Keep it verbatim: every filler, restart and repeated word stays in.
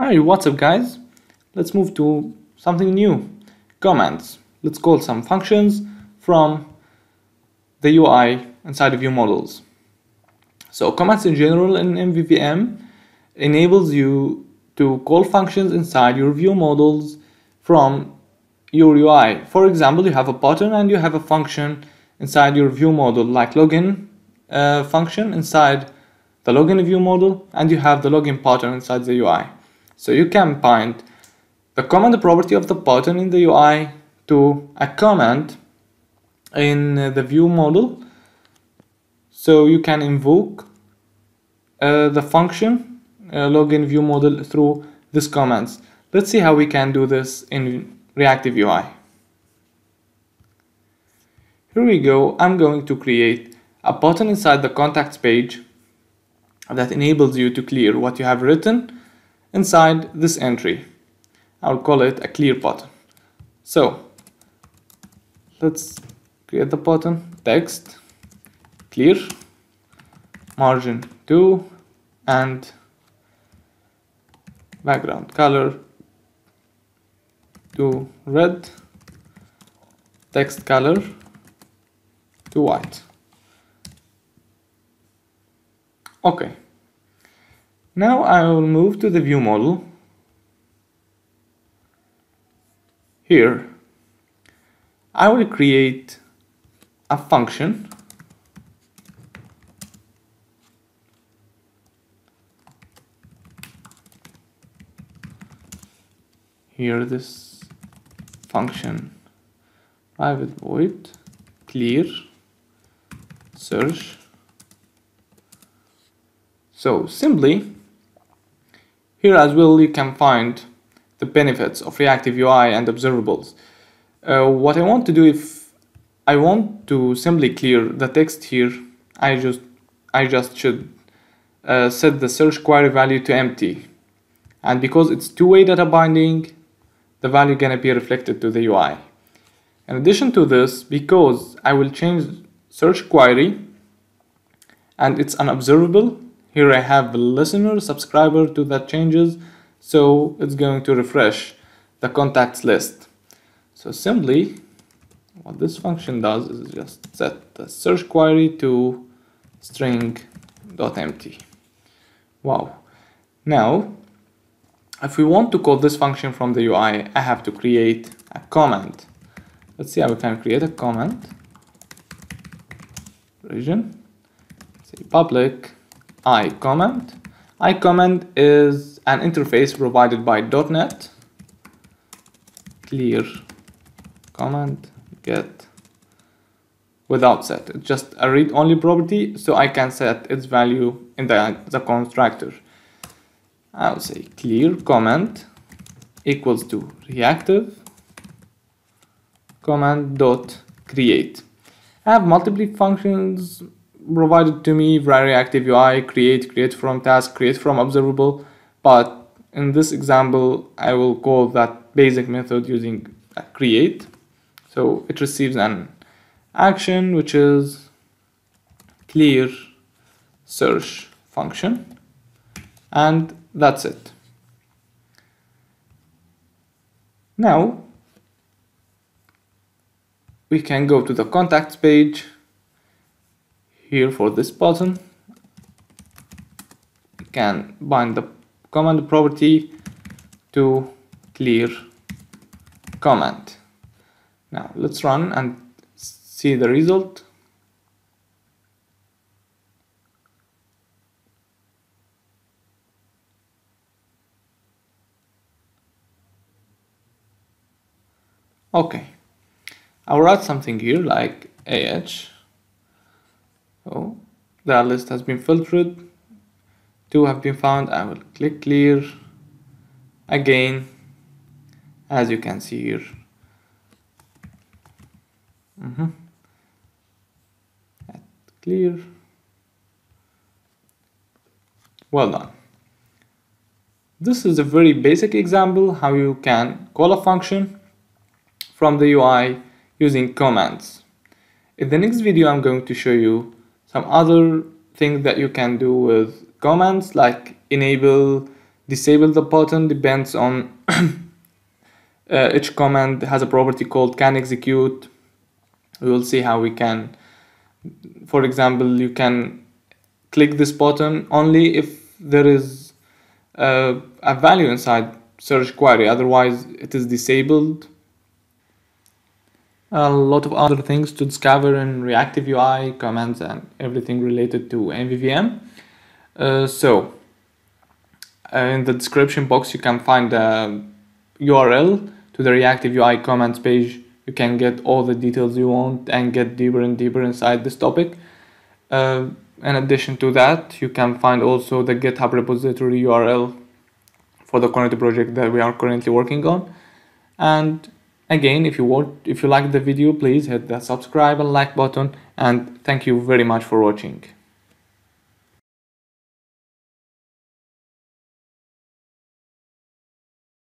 Hi, what's up guys? Let's move to something new, commands. Let's call some functions from the U I inside of your models. So commands in general in M V V M enables you to call functions inside your view models from your U I. For example, you have a button and you have a function inside your view model like login uh, function inside the login view model, and you have the login pattern inside the U I. So you can bind the command property of the pattern in the U I to a command in the view model, so you can invoke uh, the function uh, login view model through these commands. Let's see how we can do this in ReactiveUI. Here we go. I'm going to create a button inside the contacts page that enables you to clear what you have written inside this entry. I'll call it a clear button. So let's create the button, text, clear, margin two, and background color to red, text color to white. Okay, now I will move to the view model. Here I will create a function here, this function private void clear search. So simply here as well you can find the benefits of ReactiveUI and observables. Uh, what I want to do, if I want to simply clear the text here, I just I just should uh, set the search query value to empty, and because it's two-way data binding, the value gonna be reflected to the U I. In addition to this, because I will change search query and it's an observable, here I have the listener, subscriber to that changes, so it's going to refresh the contacts list. So simply what this function does is just set the search query to string.empty. Wow. Now if we want to call this function from the U I, I have to create a command. Let's see how we can create a command. Region, say public ICommand. ICommand is an interface provided by dot net. Clear command get without set. It's just a read-only property, so I can set its value in the, the constructor. I'll say clear command equals to reactive command dot create. I have multiple functions provided to me via ReactiveUI: create, create from task, create from observable, but in this example I will call that basic method using create. So it receives an action which is clear search function, and that's it. Now we can go to the contacts page here for this button. You can bind the command property to clear command. Now let's run and see the result. Okay, I'll write something here like ah. Oh, the list has been filtered, two have been found. I will click clear again, as you can see here. Mm-hmm. Clear. Well done. This is a very basic example how you can call a function from the U I using commands. In the next video I'm going to show you some other things that you can do with commands, like enable disable the button depends on uh, each command has a property called can execute. We will see how we can, for example, you can click this button only if there is uh, a value inside search query, otherwise it is disabled. A lot of other things to discover in ReactiveUI, commands, and everything related to M V V M. Uh, so uh, in the description box you can find a U R L to the ReactiveUI commands page. You can get all the details you want and get deeper and deeper inside this topic. Uh, in addition to that, you can find also the GitHub repository U R L for the current project that we are currently working on. And again, if you want, if you like the video, please hit the subscribe and like button, and thank you very much for watching.